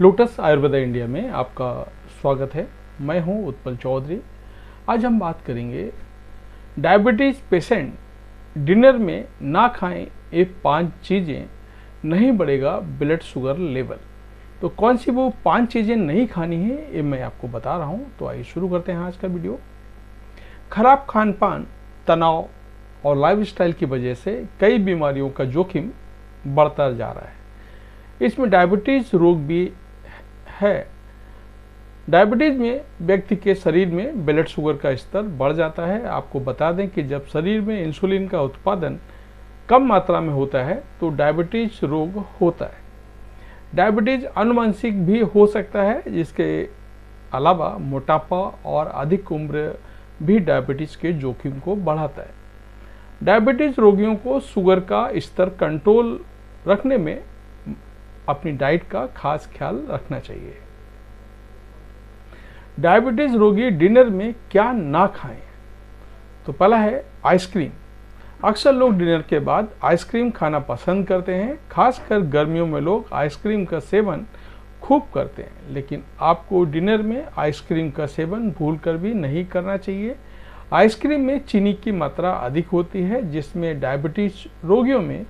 Lotus Ayurveda India में आपका स्वागत है। मैं हूं उत्पल चौधरी। आज हम बात करेंगे डायबिटीज़ पेशेंट डिनर में ना खाएं ये 5 चीज़ें, नहीं बढ़ेगा ब्लड शुगर लेवल। तो कौन सी वो 5 चीज़ें नहीं खानी है ये मैं आपको बता रहा हूं। तो आइए शुरू करते हैं आज का वीडियो। खराब खान पान, तनाव और लाइफस्टाइल की वजह से कई बीमारियों का जोखिम बढ़ता जा रहा है। इसमें डायबिटीज़ रोग भी है। डायबिटीज़ में व्यक्ति के शरीर में ब्लड शुगर का स्तर बढ़ जाता है। आपको बता दें कि जब शरीर में इंसुलिन का उत्पादन कम मात्रा में होता है तो डायबिटीज़ रोग होता है। डायबिटीज़ अनुवांशिक भी हो सकता है। जिसके अलावा मोटापा और अधिक उम्र भी डायबिटीज़ के जोखिम को बढ़ाता है। डायबिटीज़ रोगियों को शुगर का स्तर कंट्रोल रखने में अपनी डाइट का खास ख्याल रखना चाहिए। डायबिटीज़ रोगी डिनर में क्या ना खाएं? तो पहला है आइसक्रीम। अक्सर लोग डिनर के बाद आइसक्रीम खाना पसंद करते हैं। खासकर गर्मियों में लोग आइसक्रीम का सेवन खूब करते हैं, लेकिन आपको डिनर में आइसक्रीम का सेवन भूलकर भी नहीं करना चाहिए। आइसक्रीम में चीनी की मात्रा अधिक होती है, जिसमें डायबिटीज़ रोगियों में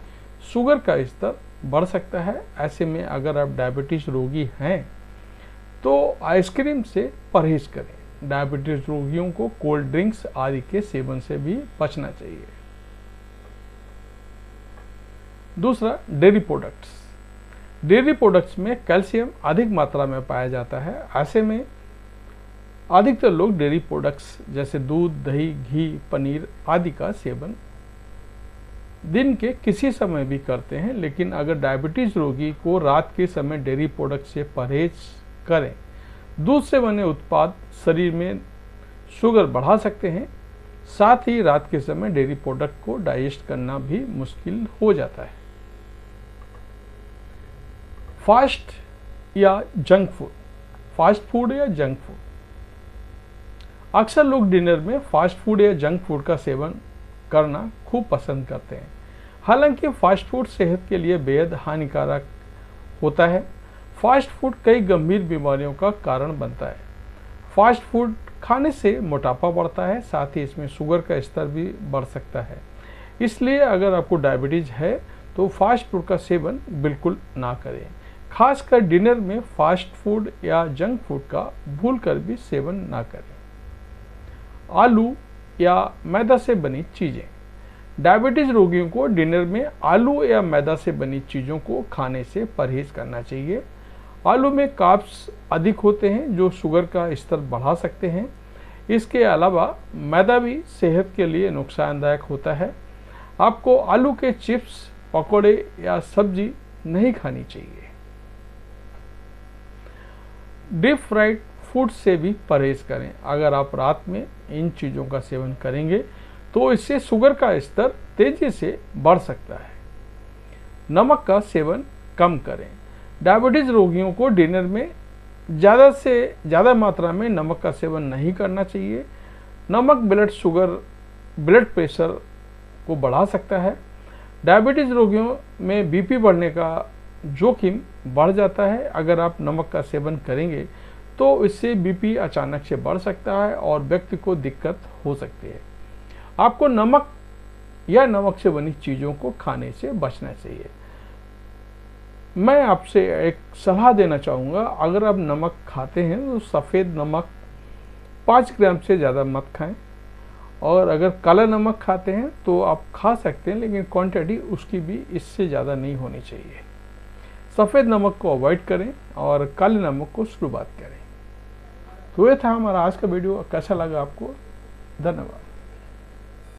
शुगर का स्तर बढ़ सकता है। ऐसे में अगर आप डायबिटीज़ रोगी हैं तो आइसक्रीम से परहेज करें। डायबिटीज़ रोगियों को कोल्ड ड्रिंक्स आदि के सेवन से भी बचना चाहिए। दूसरा, डेयरी प्रोडक्ट्स। डेयरी प्रोडक्ट्स में कैल्शियम अधिक मात्रा में पाया जाता है। ऐसे में अधिकतर लोग डेयरी प्रोडक्ट्स जैसे दूध, दही, घी, पनीर आदि का सेवन दिन के किसी समय भी करते हैं। लेकिन अगर डायबिटीज़ रोगी को रात के समय डेयरी प्रोडक्ट से परहेज करें। दूध से बने उत्पाद शरीर में शुगर बढ़ा सकते हैं। साथ ही रात के समय डेयरी प्रोडक्ट को डाइजेस्ट करना भी मुश्किल हो जाता है। फास्ट फूड या जंक फूड अक्सर लोग डिनर में फास्ट फूड या जंक फूड का सेवन करना खूब पसंद करते हैं। हालांकि फास्ट फूड सेहत के लिए बेहद हानिकारक होता है। फास्ट फूड कई गंभीर बीमारियों का कारण बनता है। फास्ट फूड खाने से मोटापा बढ़ता है, साथ ही इसमें शुगर का स्तर भी बढ़ सकता है। इसलिए अगर आपको डायबिटीज़ है तो फास्ट फूड का सेवन बिल्कुल ना करें। खासकर डिनर में फास्ट फूड या जंक फूड का भूल कर भी सेवन ना करें। आलू या मैदा से बनी चीज़ें। डायबिटीज़ रोगियों को डिनर में आलू या मैदा से बनी चीज़ों को खाने से परहेज करना चाहिए। आलू में कार्ब्स अधिक होते हैं जो शुगर का स्तर बढ़ा सकते हैं। इसके अलावा मैदा भी सेहत के लिए नुकसानदायक होता है। आपको आलू के चिप्स, पकौड़े या सब्जी नहीं खानी चाहिए। डीप फ्राइड फूड से भी परहेज करें। अगर आप रात में इन चीज़ों का सेवन करेंगे तो इससे शुगर का स्तर तेज़ी से बढ़ सकता है। नमक का सेवन कम करें। डायबिटीज़ रोगियों को डिनर में ज़्यादा से ज़्यादा मात्रा में नमक का सेवन नहीं करना चाहिए। नमक ब्लड प्रेशर को बढ़ा सकता है। डायबिटीज़ रोगियों में बीपी बढ़ने का जोखिम बढ़ जाता है। अगर आप नमक का सेवन करेंगे तो इससे बीपी अचानक से बढ़ सकता है और व्यक्ति को दिक्कत हो सकती है। आपको नमक या नमक से बनी चीज़ों को खाने से बचना चाहिए। मैं आपसे एक सलाह देना चाहूँगा, अगर आप नमक खाते हैं तो सफ़ेद नमक 5 ग्राम से ज़्यादा मत खाएं। और अगर काला नमक खाते हैं तो आप खा सकते हैं, लेकिन क्वांटिटी उसकी भी इससे ज़्यादा नहीं होनी चाहिए। सफ़ेद नमक को अवॉइड करें और काले नमक को शुरुआत करें। तो ये था हमारा आज का वीडियो। कैसा लगा आपको? धन्यवाद।